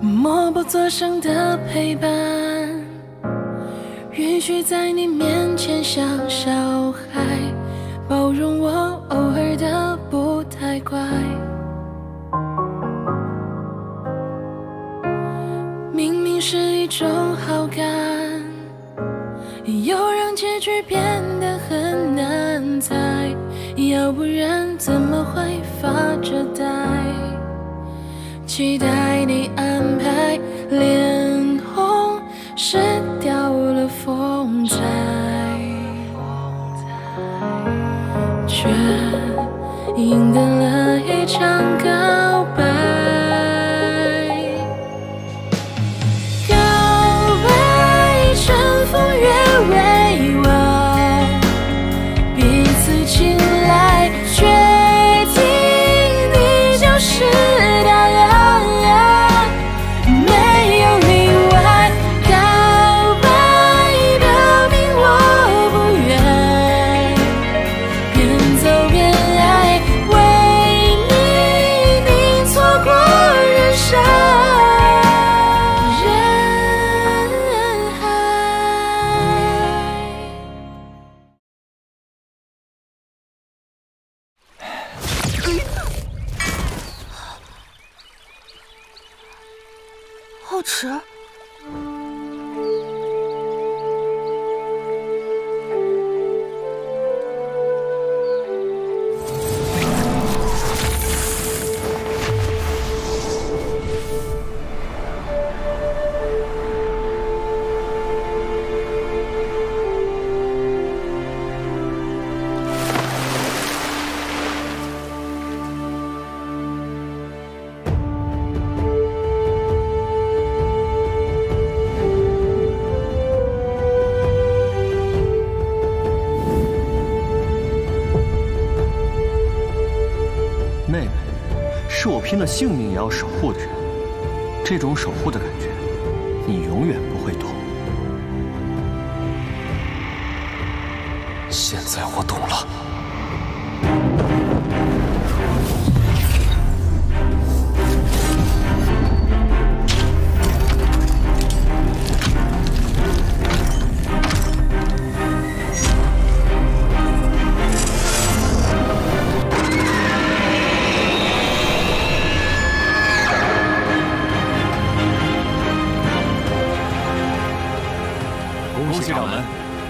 默不作声的陪伴，允许在你面前像小孩，包容我偶尔的不太乖。明明是一种好感，又让结局变得很难猜，要不然怎么会发着呆？期待你安排，脸红湿掉了风采，却赢得了一场告白。拼了性命也要守护的人，这种守护的感觉，你永远不会懂。现在我懂了。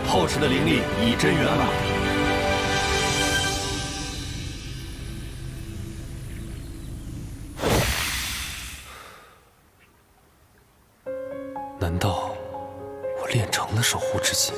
皓齿的灵力已真圆满。难道我练成了守护之技？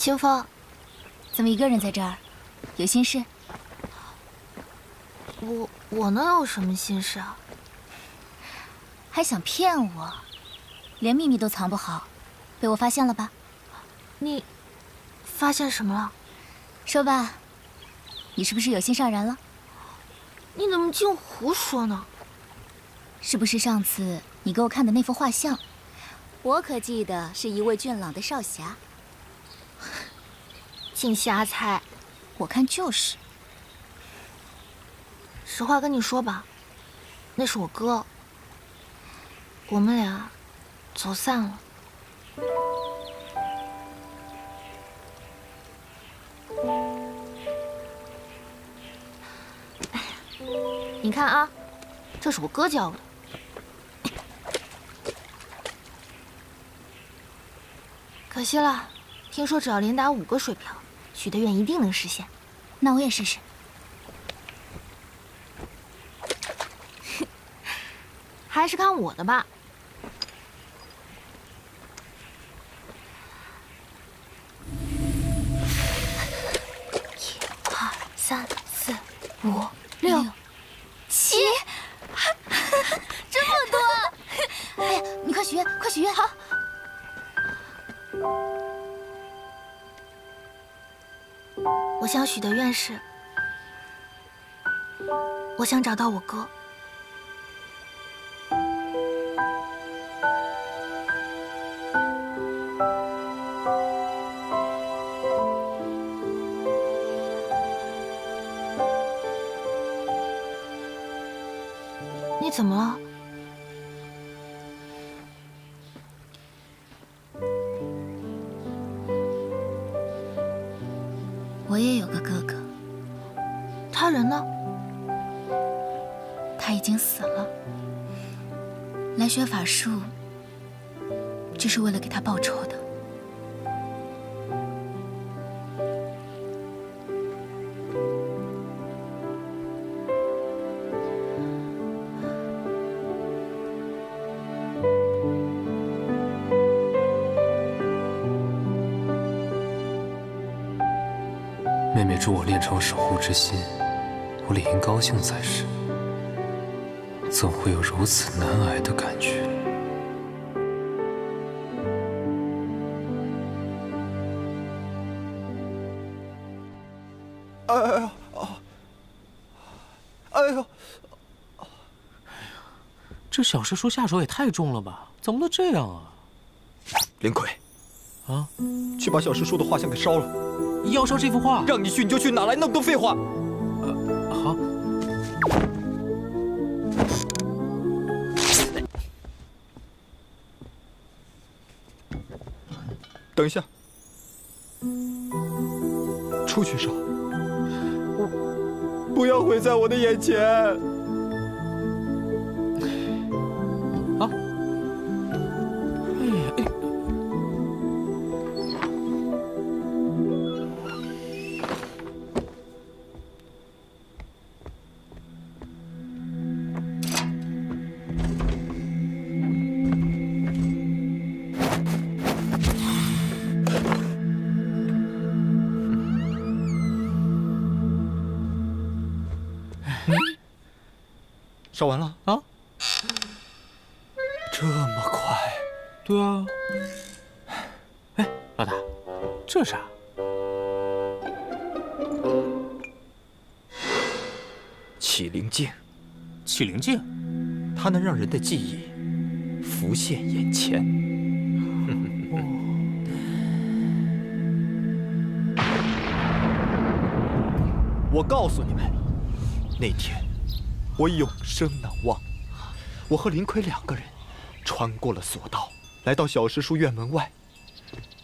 秋风，怎么一个人在这儿？有心事？我能有什么心事啊？还想骗我？连秘密都藏不好，被我发现了吧？你发现什么了？说吧，你是不是有心上人了？你怎么净胡说呢？是不是上次你给我看的那幅画像？我可记得是一位俊朗的少侠。净瞎猜，我看就是。实话跟你说吧，那是我哥，我们俩走散了。你看啊，这是我哥教我的。可惜了，听说只要连打5个水漂，许的愿一定能实现。那我也试试。还是看我的吧。 5、6、7，这么多！哎呀，你快许愿，快许愿！好。我想许的愿是，我想找到我哥。怎么了？我也有个哥哥，他人呢？他已经死了。来学法术，只是为了给他报仇的。妹妹助我练成守护之心，我理应高兴才是。怎会有如此难挨的感觉？哎呦！这小石叔下手也太重了吧？怎么能这样啊？林奎，啊，去把小石叔的画像给烧了。 要烧这幅画，让你去你就去，哪来那么多废话？好。等一下，出去烧！不要毁在我的眼前！啊！哎呀！ 烧完了啊？这么快？对啊。哎，老大，这是啥？起灵镜。起灵镜，它能让人的记忆浮现眼前。我告诉你们，那天。 我永生难忘。我和林奎2个人穿过了索道，来到小石叔院门外。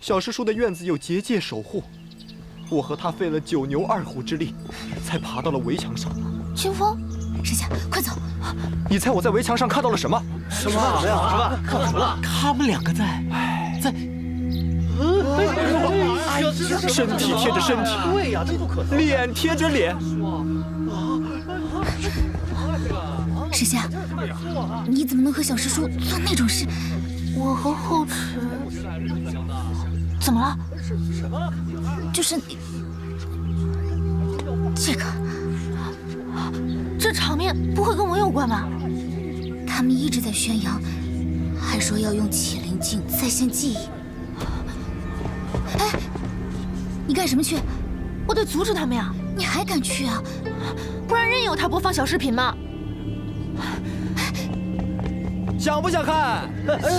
小石叔的院子有结界守护，我和他费了9牛2虎之力，才爬到了围墙上。群峰，师姐，快走！你猜我在围墙上看到了什么？什么？什么？看什么？他们2个在。 身体贴着身体，对呀，这不可能。脸贴着脸。师姐，你怎么能和小师叔做那种事？我和后池怎么了？就是你这个，这场面不会跟我有关吧？他们一直在宣扬，还说要用起灵镜再现记忆。 哎，你干什么去？我得阻止他们呀！你还敢去啊？不然任由他播放小视频吗？想不想看？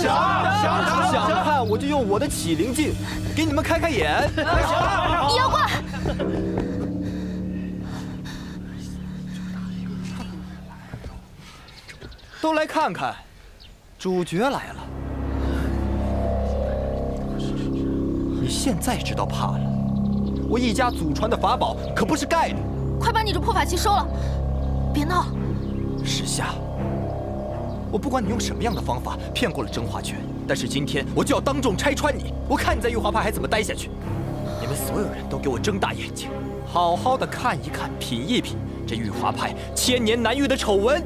想看我就用我的起灵镜给你们开开眼。你要挂！都来看看，主角来了。 你现在知道怕了？我一家祖传的法宝可不是盖的。快把你这破法器收了，别闹！时夏，我不管你用什么样的方法骗过了甄花圈，但是今天我就要当众拆穿你，我看你在玉华派还怎么待下去！你们所有人都给我睁大眼睛，好好的看一看、品一品这玉华派千年难遇的丑闻。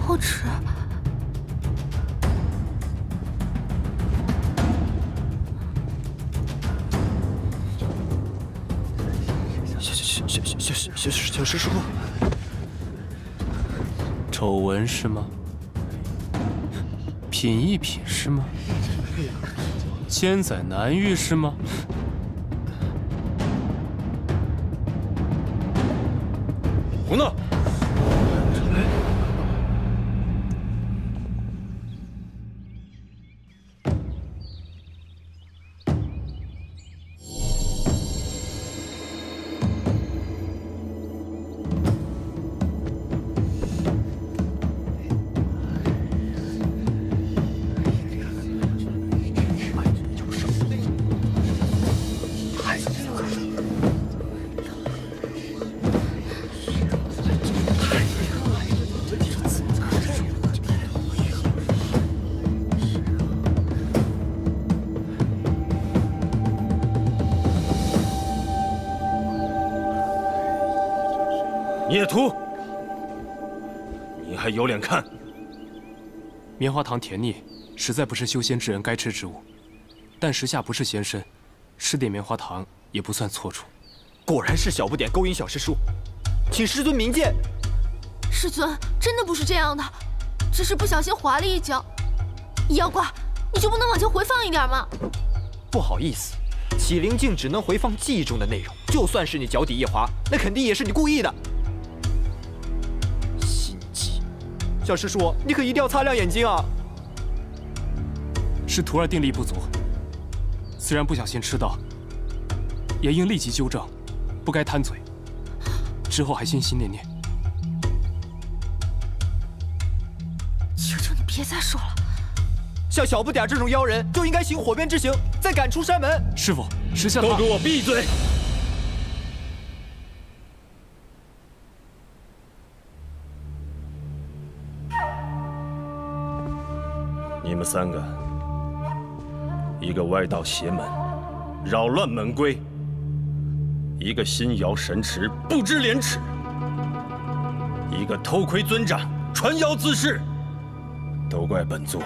好吃。 小师叔，丑闻是吗？品一品是吗？千载难遇是吗？胡闹！野徒，你还有脸看？棉花糖甜腻，实在不是修仙之人该吃之物。但时下不是仙身，吃点棉花糖也不算错处。果然是小不点勾引小师叔，请师尊明鉴。师尊真的不是这样的，只是不小心滑了一跤。妖怪，你就不能往前回放一点吗？不好意思，启灵镜只能回放记忆中的内容，就算是你脚底一滑，那肯定也是你故意的。 小师叔，你可一定要擦亮眼睛啊！是徒儿定力不足，虽然不小心吃到，也应立即纠正，不该贪嘴，之后还心心念念。求求你别再说了！像小不点这种妖人，就应该行火鞭之刑，再赶出山门。师傅，时下都给我闭嘴！ 你们三个，一个歪道邪门，扰乱门规；一个心摇神驰，不知廉耻；一个偷窥尊长，传妖滋事。都怪本座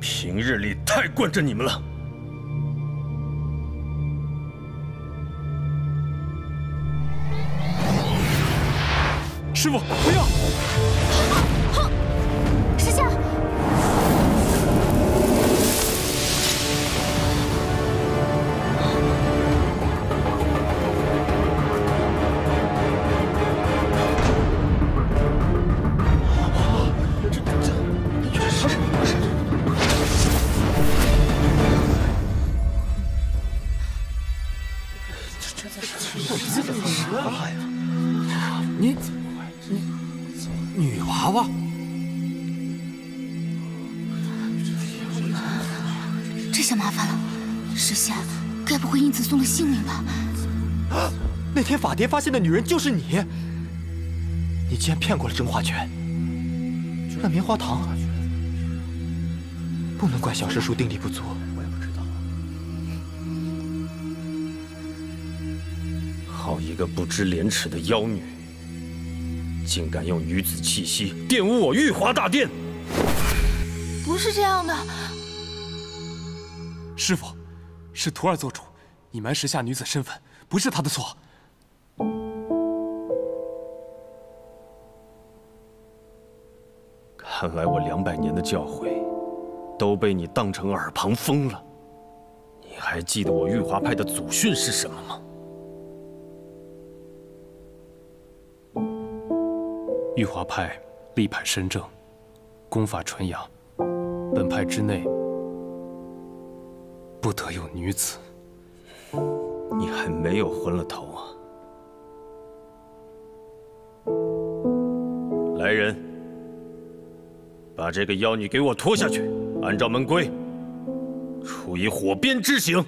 平日里太惯着你们了。师傅，不要！ 那天法蝶发现的女人就是你，你竟然骗过了真花拳。那棉花糖，不能怪小师叔定力不足。我也不知道。好一个不知廉耻的妖女，竟敢用女子气息玷污我玉华大殿！不是这样的，师傅，是徒儿做主隐瞒时下女子身份，不是她的错。 看来我200年的教诲，都被你当成耳旁风了。你还记得我玉华派的祖训是什么吗？玉华派力排身正，功法传扬，本派之内不得有女子。你还没有昏了头啊！来人，把这个妖女给我拖下去，按照门规，处以火鞭之刑。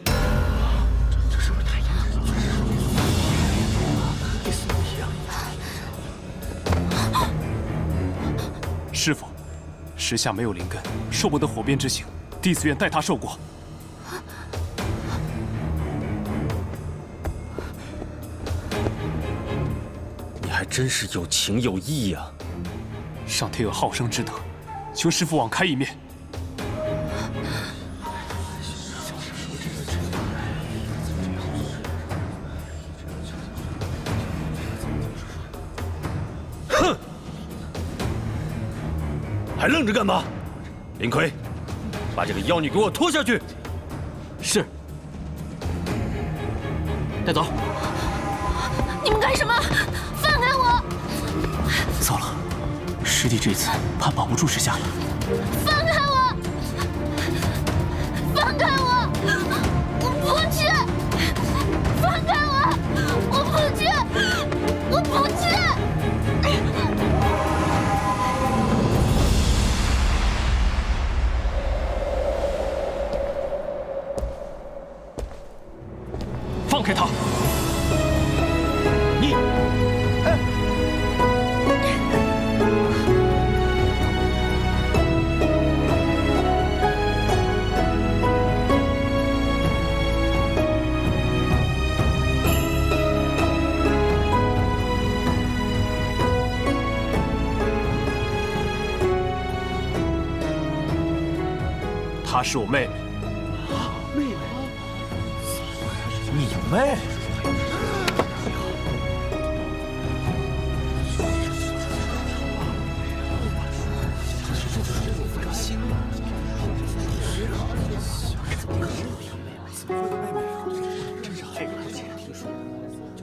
师傅，时下没有灵根，受不得火鞭之刑，弟子愿代他受过。你还真是有情有义呀！上天有好生之德，求师傅网开一面。 还愣着干嘛？林逵，把这个妖女给我拖下去。是。带走。你们干什么？放开我！糟了，师弟这次怕保不住师家了。放开我！放开我！我不去！放开我！我不去！我不去！ 放开他！你，哎，她是我妹妹。 妹，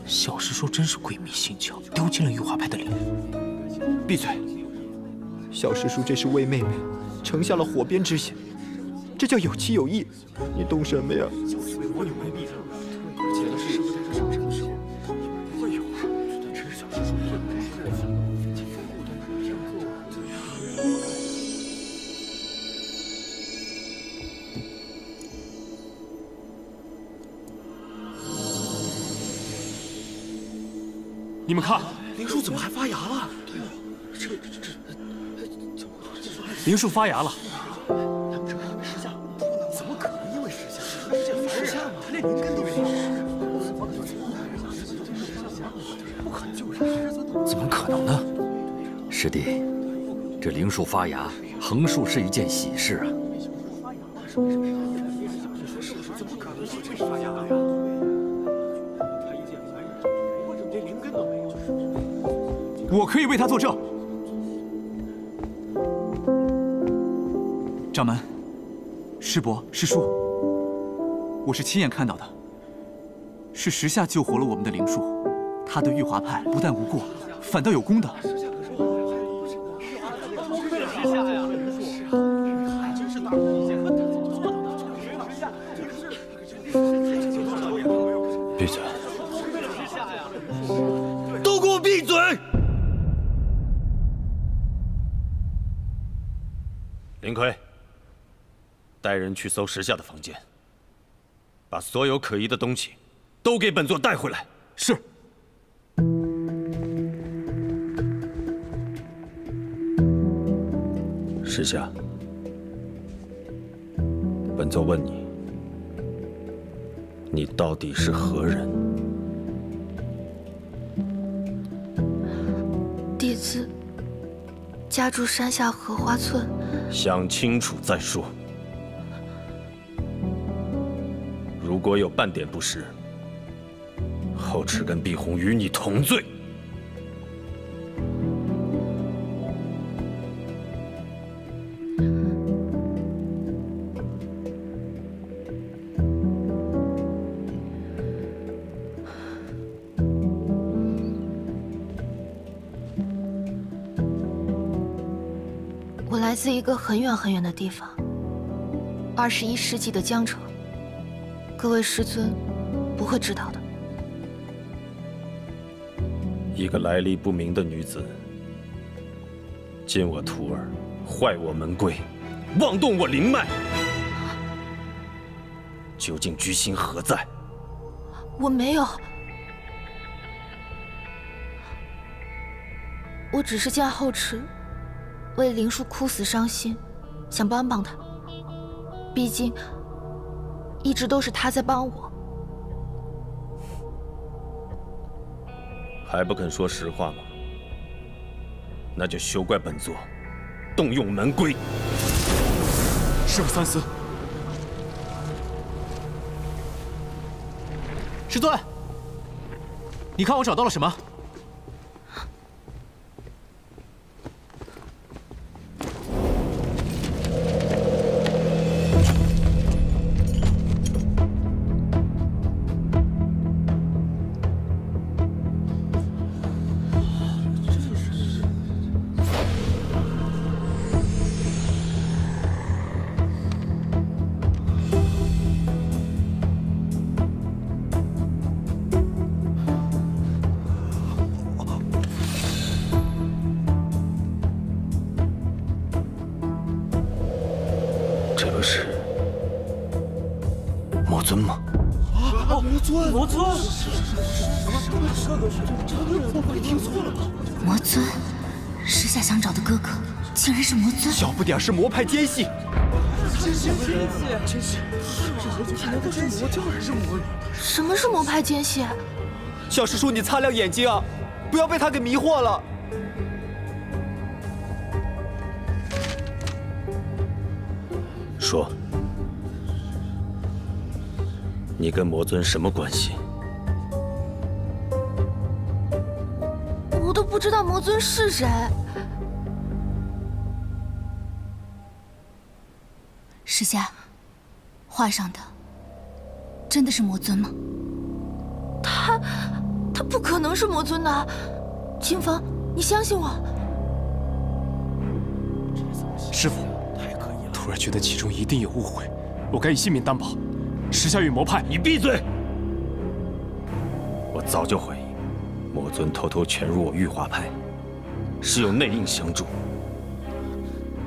小师叔真是鬼迷心窍，丢尽了玉华派的脸。闭嘴！小师叔这是为妹妹呈下了火鞭之刑，这叫有情有义。你懂什么呀？ 你们看，灵树怎么还发芽了？灵树发芽了，怎么可能因为时下？时下嘛，他连灵根都没有，不可能！怎么可能呢？师弟，这灵树发芽，横竖是一件喜事啊。 我可以为他作证。掌门，师伯、师叔，我是亲眼看到的，是时下救活了我们的灵树，他对玉华派不但无过，反倒有功的。闭嘴！都给我闭嘴！ 林逵，带人去搜石夏的房间，把所有可疑的东西都给本座带回来。是。石夏，本座问你，你到底是何人？弟子。 家住山下荷花村，想清楚再说。如果有半点不实，后池跟碧红与你同罪。我来自一个很远很远的地方，21世纪的江城。各位师尊不会知道的。一个来历不明的女子，进我徒儿，坏我门规，妄动我灵脉，究竟居心何在？我没有，我只是见后池。 为灵叔哭死伤心，想帮帮他。毕竟一直都是他在帮我，还不肯说实话吗？那就休怪本座，动用门规。师父三思。师尊，你看我找到了什么？ 不点是魔派奸细，奸细，什么是魔派奸细？小师叔，你擦亮眼睛啊，不要被他给迷惑了。说，你跟魔尊什么关系？我都不知道魔尊是谁。 师家，画上的真的是魔尊吗？他不可能是魔尊的，清风，你相信我。师父，徒儿觉得其中一定有误会，我敢以性命担保，石家与魔派。你闭嘴！我早就怀疑，魔尊偷偷潜入我玉华派，是有内应相助，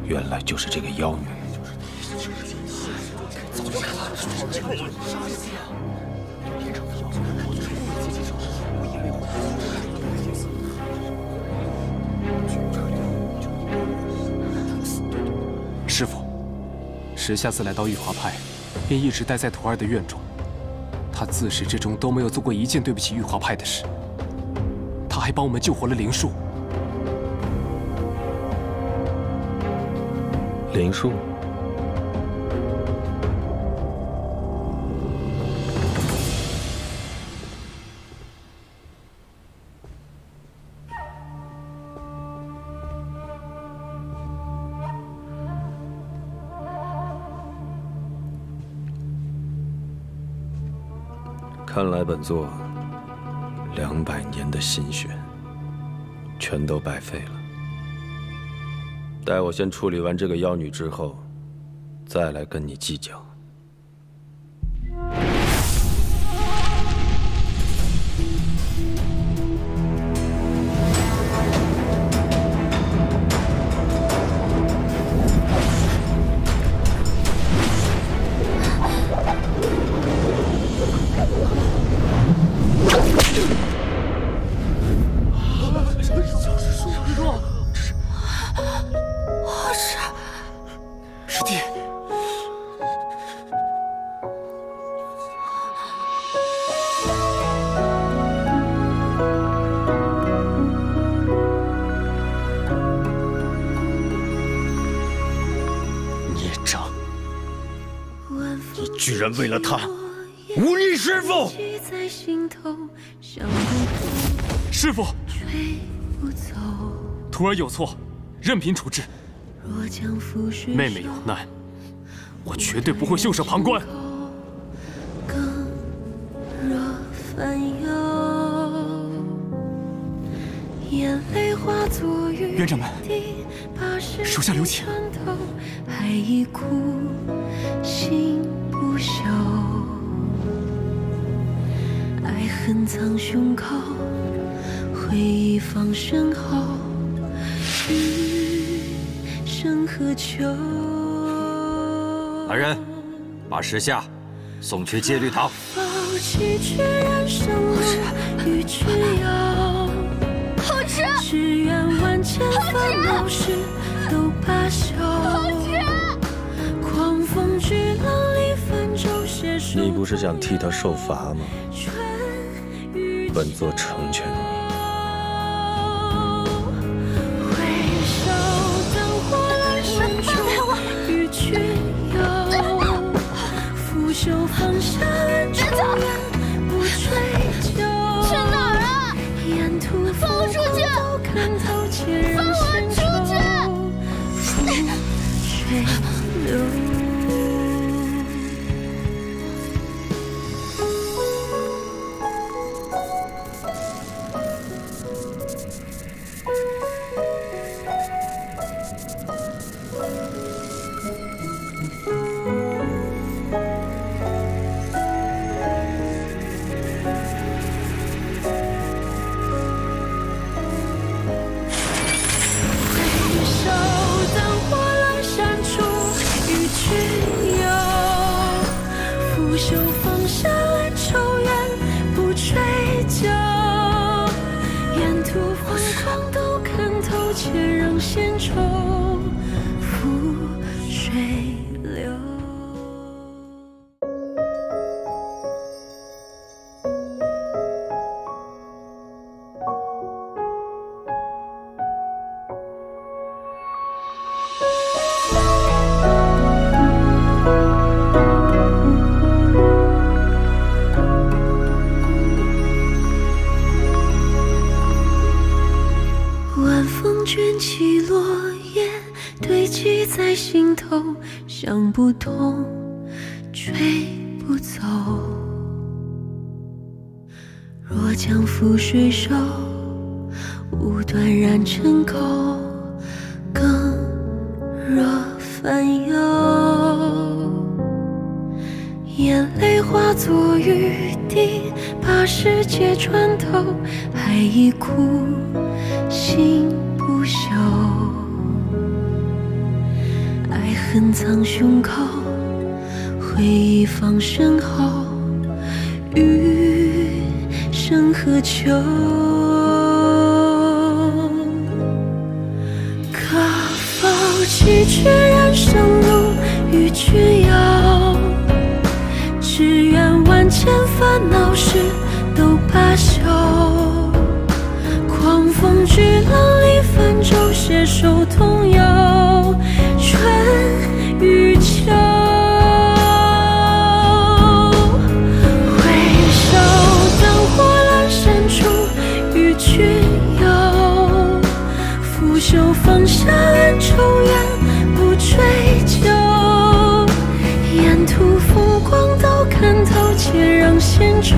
原来就是这个妖女。 师父，石下自来到玉华派，便一直待在徒儿的院中。他自始至终都没有做过一件对不起玉华派的事。他还帮我们救活了灵树。灵树。 看来本座200年的心血全都白费了。待我先处理完这个妖女之后，再来跟你计较。为了他，忤逆师父。师父，徒儿有错，任凭处置。妹妹有难，我绝对不会袖手旁观。院长们。手下留情。爱恨藏胸口，回忆放身后，余生何求？来人，把石夏送去戒律堂。 你不是想替他受罚吗？本座成全你。 想不通，追不走。若将覆水手，无端染成垢，更若烦忧。眼泪化作雨滴，把世界穿透，还一哭，心不休。 恨藏胸口，回忆放身后，余生何求？可否弃却人生路与君游？只愿万千烦恼事都罢休。狂风巨浪里泛舟，携手同游。 春与秋，回首灯火阑珊处，与君游。拂袖放下恩仇怨，不追究。沿途风光都看透，且让闲愁。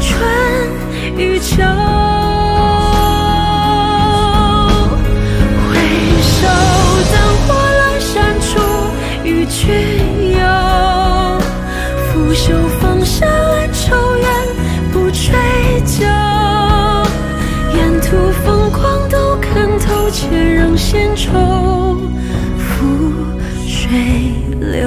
春与秋。 君游，拂袖放下恩仇怨，不追究。沿途风光都看透，且让闲愁付水流。